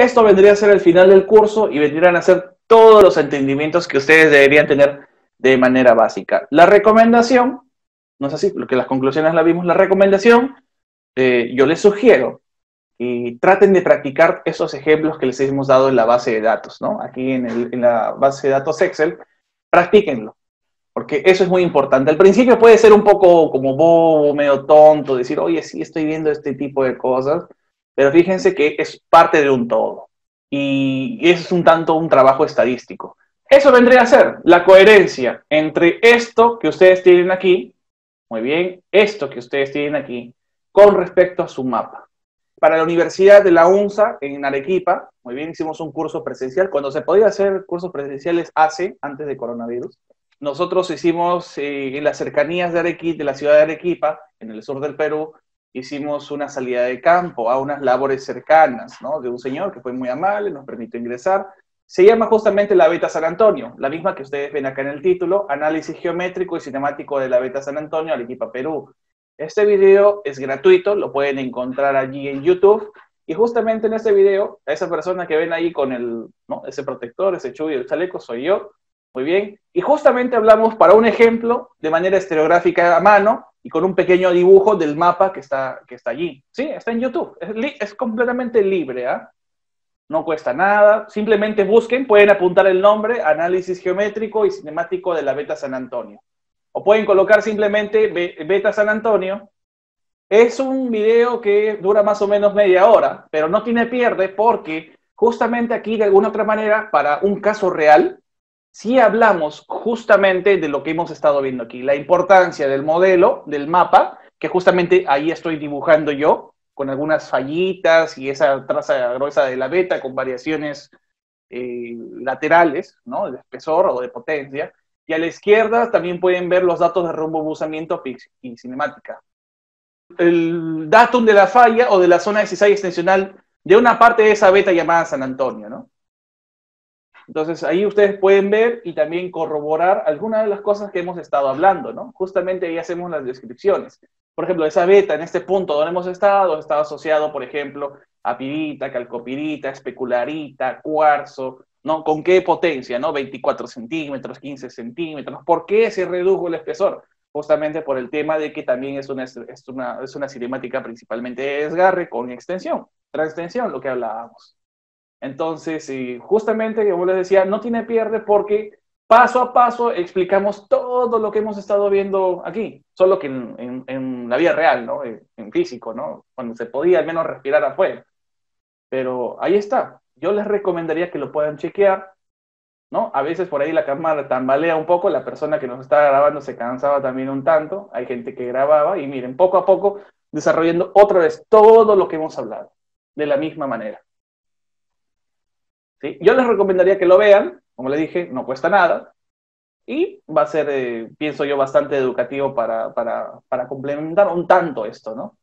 Esto vendría a ser el final del curso y vendrían a ser todos los entendimientos que ustedes deberían tener de manera básica. La recomendación, no es así, porque las conclusiones las vimos, la recomendación, yo les sugiero y traten de practicar esos ejemplos que les hemos dado en la base de datos, ¿no? Aquí en la base de datos Excel, practíquenlo, porque eso es muy importante. Al principio puede ser un poco como bobo, medio tonto, decir, oye, sí estoy viendo este tipo de cosas, pero fíjense que es parte de un todo, y es un tanto un trabajo estadístico. Eso vendría a ser la coherencia entre esto que ustedes tienen aquí, muy bien, esto que ustedes tienen aquí, con respecto a su mapa. Para la Universidad de la UNSA, en Arequipa, muy bien, hicimos un curso presencial, cuando se podía hacer cursos presenciales hace, antes de coronavirus. Nosotros hicimos, en las cercanías de Arequipa, de la ciudad de Arequipa, en el sur del Perú, hicimos una salida de campo a unas labores cercanas, ¿no? De un señor que fue muy amable, nos permitió ingresar. Se llama justamente La Veta San Antonio, la misma que ustedes ven acá en el título, Análisis Geométrico y Cinemático de La Veta San Antonio, Arequipa, Perú. Este video es gratuito, lo pueden encontrar allí en YouTube, y justamente en este video, a esa persona que ven ahí con el, ¿no? Ese protector, ese chubby del chaleco, soy yo, muy bien, y justamente hablamos para un ejemplo de manera estereográfica a mano, y con un pequeño dibujo del mapa que está allí, sí, está en YouTube, es completamente libre, ¿ah? No cuesta nada, simplemente busquen, pueden apuntar el nombre, Análisis Geométrico y Cinemático de La Veta San Antonio. O pueden colocar simplemente Veta San Antonio. Es un video que dura más o menos media hora, pero no tiene pierde porque justamente aquí de alguna otra manera, para un caso real, sí hablamos justamente de lo que hemos estado viendo aquí. La importancia del modelo, del mapa, que justamente ahí estoy dibujando yo, con algunas fallitas y esa traza gruesa de la veta con variaciones laterales, ¿no? De espesor o de potencia. Y a la izquierda también pueden ver los datos de rumbo, buzamiento y cinemática. El datum de la falla o de la zona de cizaña extensional de una parte de esa veta llamada San Antonio, ¿no? Entonces ahí ustedes pueden ver y también corroborar algunas de las cosas que hemos estado hablando, ¿no? Justamente ahí hacemos las descripciones. Por ejemplo, esa veta en este punto donde hemos estado, está asociado, por ejemplo, a pirita, calcopirita, especularita, cuarzo, ¿no? ¿Con qué potencia? ¿No? 24 centímetros, 15 centímetros. ¿Por qué se redujo el espesor? Justamente por el tema de que también es una cinemática principalmente de desgarre con extensión, transtensión, lo que hablábamos. Entonces, justamente, como les decía, no tiene pierde porque paso a paso explicamos todo lo que hemos estado viendo aquí, solo que en la vida real, ¿no? En físico, ¿no? Cuando se podía al menos respirar afuera. Pero ahí está. Yo les recomendaría que lo puedan chequear, ¿no? A veces por ahí la cámara tambalea un poco, la persona que nos estaba grabando se cansaba también un tanto, hay gente que grababa, y miren, poco a poco, desarrollando otra vez todo lo que hemos hablado, de la misma manera. ¿Sí? Yo les recomendaría que lo vean, como les dije, no cuesta nada, y va a ser, pienso yo, bastante educativo para complementar un tanto esto, ¿no?